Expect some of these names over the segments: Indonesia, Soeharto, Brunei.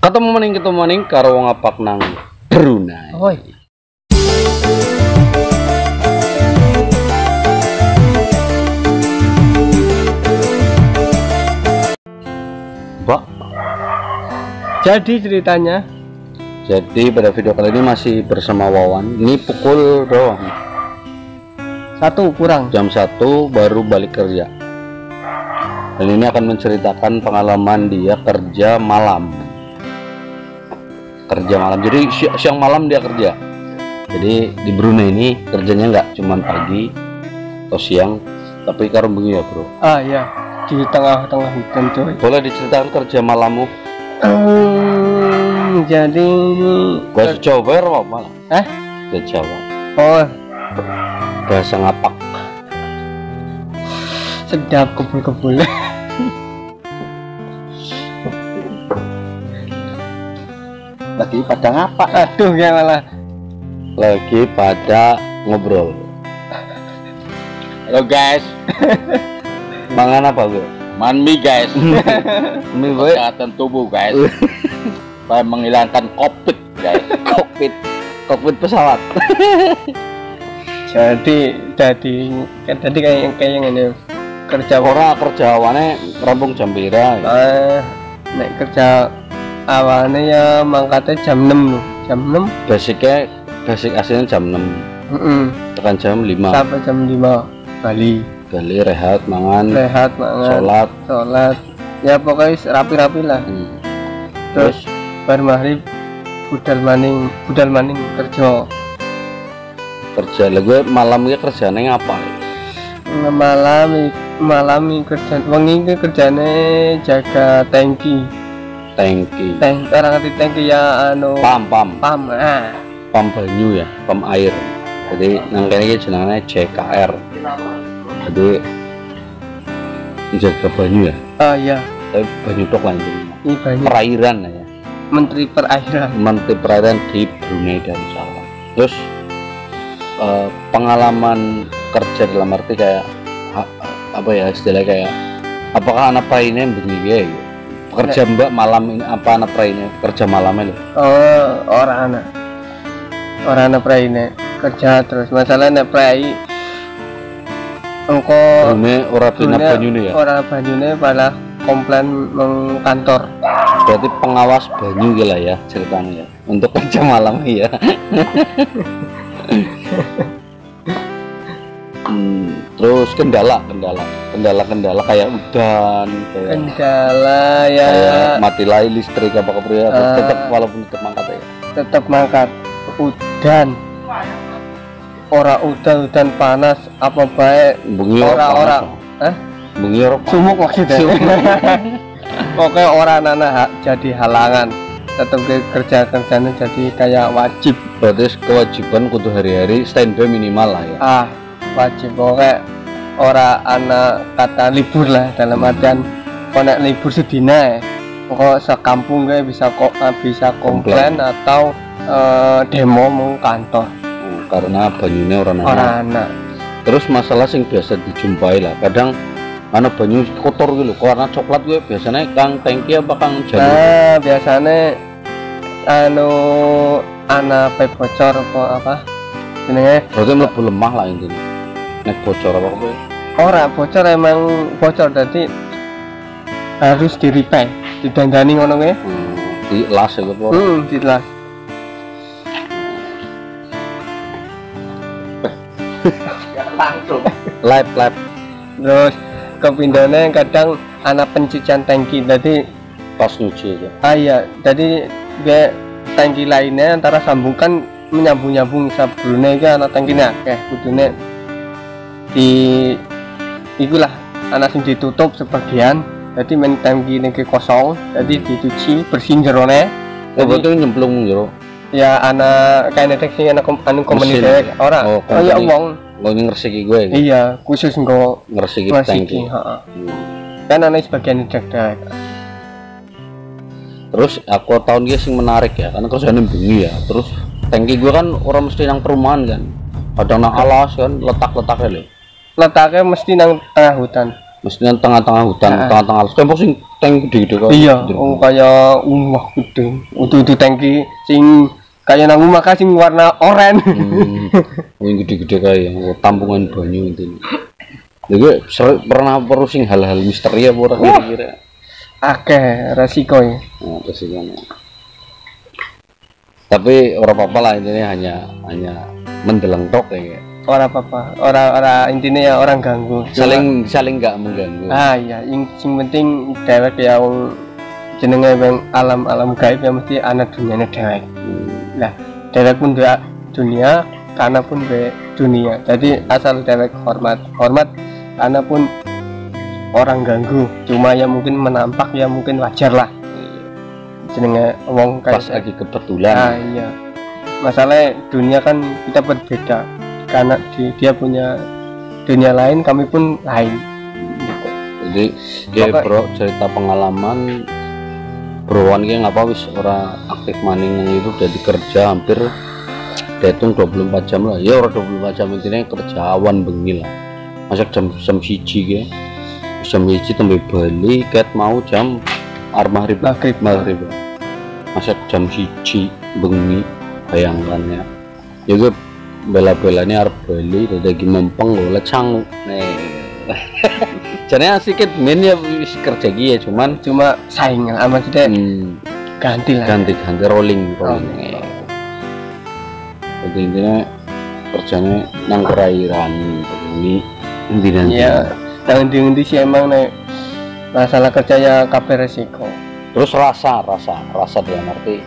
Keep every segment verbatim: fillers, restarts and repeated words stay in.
Ketemu maning ketemu maning karo wong apak nang Brunei. Oi. Mbak. Jadi ceritanya. Jadi pada video kali ini masih bersama Wawan. Ini pukul doang. Satu kurang. Jam satu baru balik kerja. Dan ini akan menceritakan pengalaman dia kerja malam. kerja malam jadi si siang malam dia kerja. Jadi di Brunei ini kerjanya nggak cuman pagi atau siang tapi karo bengi ya bro. Ah ya, di tengah-tengah hutan coy. Boleh diceritakan kerja malammu? Hmm, jadi bahasa Jawa apa malah? Eh? Bahasa Jawa. Oh, bahasa ngapak. Sedap kebul-kebul. Lagi pada ngapa? Aduh ya malah lagi pada ngobrol. Halo guys. Mangan apa gue? Man mie guys. Mie kesehatan tubuh guys. Supaya menghilangkan covid guys. Covid, covid pesawat. Jadi jadi kan tadi kayak kayak ini kerja orang kerja awalnya rampung jam pira. Eh, naik kerja awalnya ya mangkatnya jam enam loh, jam enam basicnya basic aslinya jam enam mm -mm. tekan jam lima sampai jam lima Bali Bali rehat, mangan rehat, mangan sholat sholat ya pokoknya rapi-rapi lah mm. terus, terus bar maghrib budal maning budal maning kerja kerja lah gue malamnya kerjanya ngapa ya? malam malam kerjaan wangi kerjanya jaga tangki tangki tank orang ngerti tangki ya anu pam pam pam ah pam banyu ya pam air jadi nangkanya jenengnya J K R jadi jaga banyu ya ah iya tapi banyu tok lanjut ini banyu perairan ya menteri perairan menteri perairan di Brunei Darussalam. Terus eh, pengalaman kerja dalam arti kayak ha, apa ya istilah kayak apakah anak ini begini ya kerja mbak malam ini apa anak praine kerja malamnya loh? Oh orang anak orang anak praine kerja terus masalahnya prai engko ini orang banyune ya orang banyune malah komplain mengkantor berarti pengawas banyu gila ya ceritanya untuk kerja malam ya. Hmm, terus kendala kendala kendala kendala kayak udan kayak kendala ya kayak mati lay listrik apa apa ya uh, tetap walaupun tetap mangkat ya tetap mangkat udan ora udan udan panas apa baik orang-orang eh bengi orang sumuk maksudnya pokoknya orang anak jadi halangan tetap kerja kerjanya jadi kayak wajib berarti kewajiban kudu hari-hari standby minimal lah ya ah wajib pokoknya orang anak kata libur lah dalam artian konek libur sedina ya kok sekampung kayak bisa kok bisa komplain atau e, demo mau kantor karena banyunya orang anak. anak terus masalah sing biasa dijumpai lah kadang anak banyu kotor gitu karena coklat gue biasanya kang tangki apa kang jalan nah biasanya anu anak pipe bocor apa apa ini berarti lebih lemah lah intinya nek bocor apa kok? Ora bocor emang bocor jadi harus di repair, didandani ngono kuwi. Hmm, dilas ya kok. Hmm, dilas. Langsung live live. Terus kepindane kadang ana pencucian tangki jadi pas nyuci aja. Ah iya, jadi ge tangki lainnya antara sambungkan menyambung-nyambung sabrune iki ana tangkine akeh kudune di itulah anak sing ditutup sebagian jadi main tangki niki kosong jadi dicuci bersihin jerone betul nyemplung jero ya anak kain edek sing anak anu komunitas orang oh, oh ya wong lo ngresiki gue gitu. Iya khusus nggo ngresiki tangki heeh hmm. kan anak sebagian edek dek terus aku tahun iki sing menarik ya karena kerjane bengi ya terus tangki gue kan orang mesti nang perumahan kan kadang nang alas kan letak-letaknya lho letaknya mesti nang tengah hutan Maksudnya tengah-tengah hutan, tengah-tengah nah. Tempok sing tank gede kok. Iya, oh kayak umah gede. Udu-udu tangki sing kayak nang umah ka sing warna oranye. Hmm. Yang gede-gede kayak tampungan banyu itu. Lha pernah perusing hal-hal misteri apa ora kira-kira? Akeh resiko ya. Nah, resikonya. Tapi ora apa-apa lah intinya hanya hanya mendeleng tok ya. Orang apa-apa, orang-orang intinya ya orang ganggu. Saling Cuma, saling nggak mengganggu. Ah iya, yang, yang penting dewek ya wong jenenge wong alam-alam gaib ya mesti ana dunyane dewek. Nah, dewek pun duwe dunia, kana pun duwe dunia. Jadi asal dewek hormat, hormat kana pun orang ganggu. Cuma ya mungkin menampak ya mungkin wajar lah. Jenenge wong kayak pas lagi kebetulan. Ah iya. Masalahnya dunia kan kita berbeda. Karena dia punya dunia lain, kami pun lain. Jadi dia Maka, bro cerita pengalaman broan ki ngapa wis ora aktif maning nang itu jadi kerja hampir dihitung dua puluh empat jam lah. Ya ora dua puluh empat jam intine kerja awan bengi lah. Masak jam jam satu ki. Jam satu tembe bali ket mau jam arep maghrib maghrib. Masak jam satu bengi bayangkan ya. Ya gue bela-belanya arep bali dadagi mempeng golek sangu. Nah. Jane asik men ya wis kerja iki ya cuman cuma saing ama kita hmm. ganti lah. Ganti-ganti rolling rolling. Oh. Jadi intinya kerjanya nang perairan ini intinya. Ya, nang ndi-ndi sih emang nek masalah kerja ya kabeh resiko. Terus rasa, rasa, rasa dia ngerti.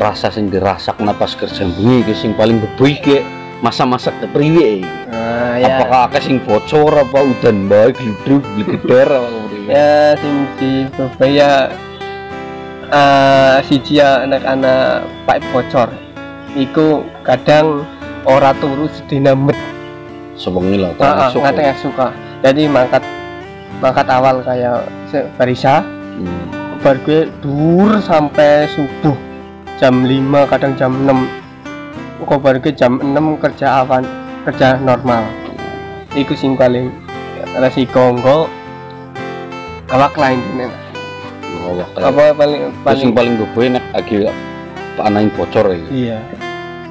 Rasa sing dirasak napas kerja bengi iki sing paling bebuh iki masa-masa kepriye iki. Ah ya. Apakah akeh sing bocor apa udan bae gludruk gleder apa ngono. Ya sing dibebuh ya eh siji anak-anak pipe bocor. Iku kadang ora turu sedina met. Sewengi lho kan esuk. Heeh, suka. Jadi mangkat mangkat awal kayak barisa. Hmm. Bar gue dur sampai subuh. Jam lima kadang jam enam kok baru ke jam enam kerja awan kerja normal iku sing paling resiko engko awak lain tenan oh, apa paling paling sing paling goboe nek lagi panain bocor ya iya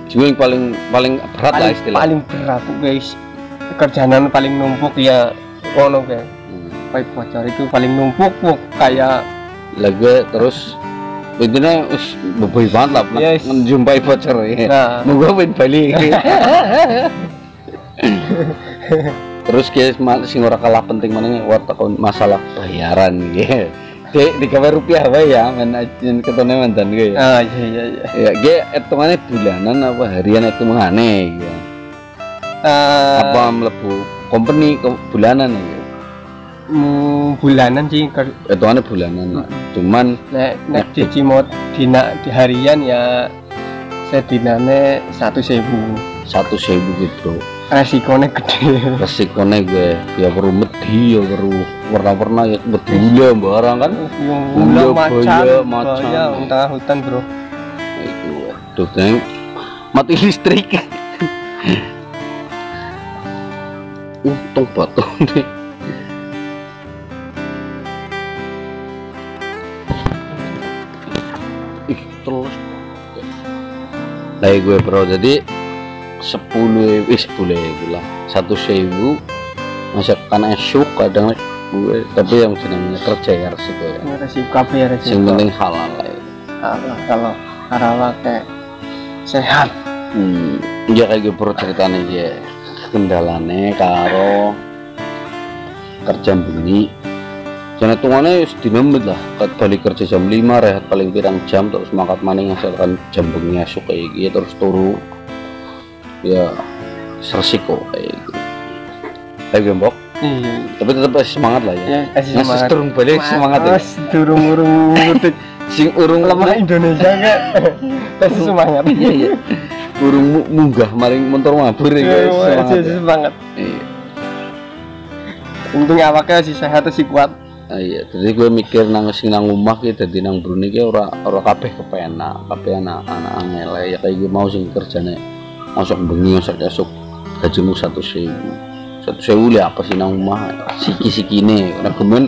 sing paling paling berat paling, lah istilah paling berat guys kerjaan paling numpuk ya ngono kae hmm. Pipe bocor itu paling numpuk kayak lagi terus intinya us bebuh banget lah yes. Menjumpai voucher ya nah. Moga win balik terus guys sing ora kalah penting maneh masalah bayaran ya dek tiga rupiah wae ya men ketone mandan kowe ah iya iya ya ge etungane bulanan apa harian etungane ya eh apa mlebu company bulanan ya Mm, bulanan sih hitungannya bulanan hmm. Cuman nek nek cici mau dina di harian ya sedinane satu sebu satu sebu gitu resikonya gede resikonya gue ya perlu medhi ya perlu warna-warna ya bedula barang kan bula macan bahaya tengah hutan bro itu aduh deng mati listrik untung batu nih lah gue bro jadi sepuluh wis boleh gula satu sewu masakan esuk kadang gue tapi yang senangnya kerja ya resiko ya resiko apa ya resiko yang penting halal lah ya halal kalau halal kayak sehat hmm ya kayak gue bro ceritanya ya kendalane karo kerja bengi jane tungane wis dinembet lah balik kerja jam lima rehat paling pirang jam terus mangkat maning hasilkan jam bengi esuk kayak gitu terus turu ya resiko kayak gitu kayak gembok iya tapi tetap semangat lah ya iya semangat turun balik semangat ya turun-urung sing urung lemah Indonesia enggak pasti semangat iya iya urung munggah maring motor mabur ya guys semangat iya untung awaknya si sehat si kuat. Ah, iya, jadi gue mikir nang sing nang omah ki dadi nang Brunei ki ora ora kabeh kepenak, kabeh anak-anak angel ya kayak gue mau sing kerjane. Masuk bengi, masuk esuk gajimu satu ribu. satu sewu lah apa sih nang rumah siki-siki ini karena kemen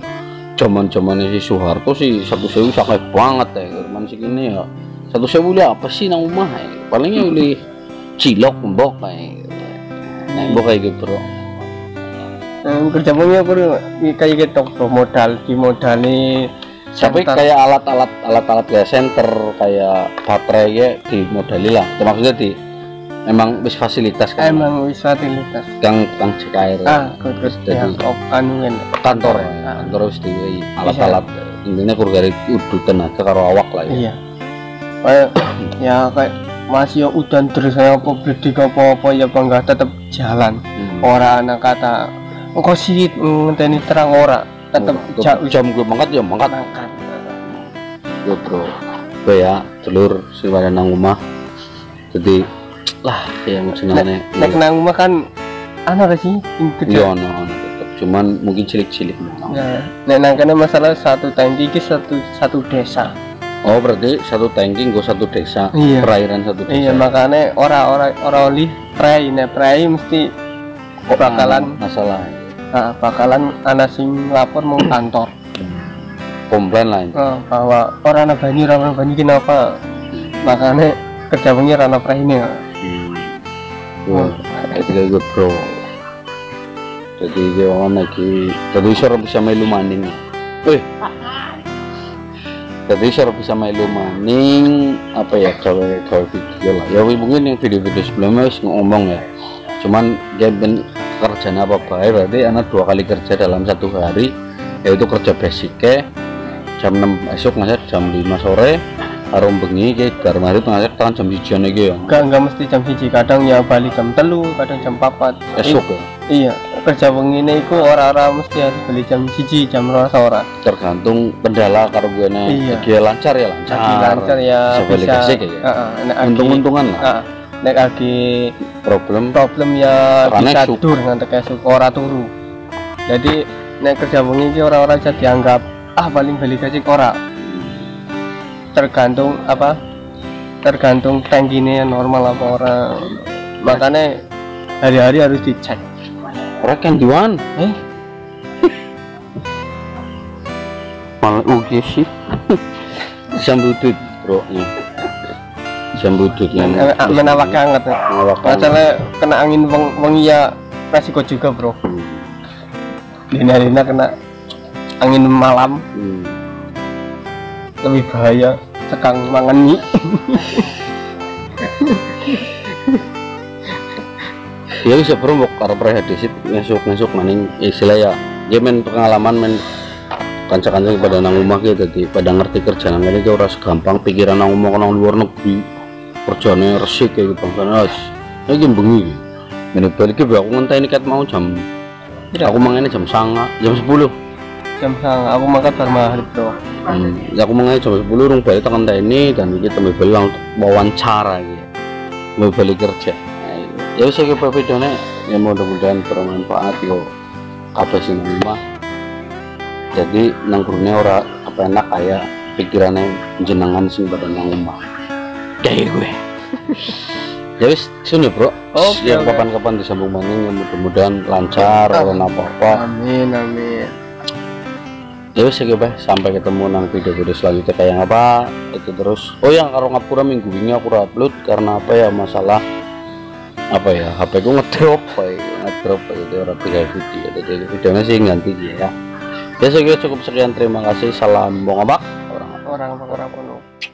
jaman-jaman si Soeharto sih satu sewu sangat banget ya kemen sini ya satu sewu lah apa sih nang rumah palingnya oleh cilok mbok kayak nah mbok kayak gitu bro kerjaannya bro kayak gitu modal di modal nih tapi kayak alat-alat alat-alat kayak senter kayak baterai ya di modali lah maksudnya di emang bis fasilitas kan emang bis fasilitas yang yang C K R ah terus dari kantor ya kantor harus di alat-alat intinya kurgari udah tenaga karo awak lah ya kayak ya kayak masih udan terus saya publik apa-apa ya bangga tetap jalan orang anak kata kok sih ngenteni terang ora tetap jam gue mangkat ya mangkat mangkat gue bro gue ya telur si pada nang rumah jadi lah ya maksudnya nek nang rumah kan anu ada sih iya ada cuman mungkin cilik-cilik nek nang kena masalah satu tangki satu satu desa oh berarti satu tangki gue satu desa perairan satu desa iya makanya orang-orang orang-orang prai nek prai mesti bakalan masalah nah bakalan anak sing lapor mau kantor komplain lain nah, bahwa orang anak banyu orang banyu kenapa makanya kerjanya rana prahini ya wah itu juga bro jadi jangan lagi jadi suara bisa melu maning wih jadi suara bisa melu maning apa ya kalau kalau video lah ya mungkin yang video-video sebelumnya ngomong ya cuman dia ben kerjaan apa baik berarti anak dua kali kerja dalam satu hari yaitu kerja basicnya jam enam esok ngasih jam lima sore harum bengi kayak garam hari ngasih tangan jam hijian aja ya enggak enggak mesti jam hiji kadang ya balik jam telu kadang jam empat esok ya iya kerja bengi ini itu orang-orang mesti harus beli jam hiji jam dua sore tergantung kendala karo gue iya dia lancar ya lancar lagi lancar ya bisa untung-untungan lah nek lagi problem problem ya bisa tidur ngantek esok orang turu jadi nek kerja bengi ini orang-orang bisa dianggap ah paling balik gaji orang tergantung apa tergantung tangkinya normal apa orang makanya hari-hari harus dicek orang yang diwan eh malah uge sih sambutut bro sambutut yang menawak hangat masalah kena angin wangi ya resiko juga bro lina-lina kena angin malam hmm. lebih bahaya sekang mangan mie ya bisa bro karena prehedesit ngesuk-ngesuk maning istilah ya dia main pengalaman main kancak-kancak pada nang rumah gitu tadi pada ngerti kerjaan ini dia orang segampang pikiran nang rumah nang luar negeri kerjanya resik kayak gitu bang ini game bengi menit balik aku ngentah ini kat mau jam aku mangannya jam sanga jam sepuluh jam sanga aku makan bar magrib bro hmm, aku mangannya jam sepuluh rung balik tekan ini dan kita mau bilang wawancara gitu mau balik kerja ya bisa kita videonya ya mudah-mudahan bermanfaat yo kabeh sing rumah jadi nang Brunei ora apa enak kayak pikirannya jenengan sing pada nang rumah kayak gue ya wis sun ya bro oh ya kapan-kapan disambung maning ya mudah-mudahan lancar ora apa-apa amin amin ya wis ya guys sampai ketemu nang video-video selanjutnya kayak apa itu terus oh yang karo ngapura minggu ini aku upload karena apa ya masalah apa ya H P ku ngedrop kayak ngedrop gitu orang tiga video jadi videonya sih ganti ya ya saya cukup sekian terima kasih salam bongabak orang orang orang penuh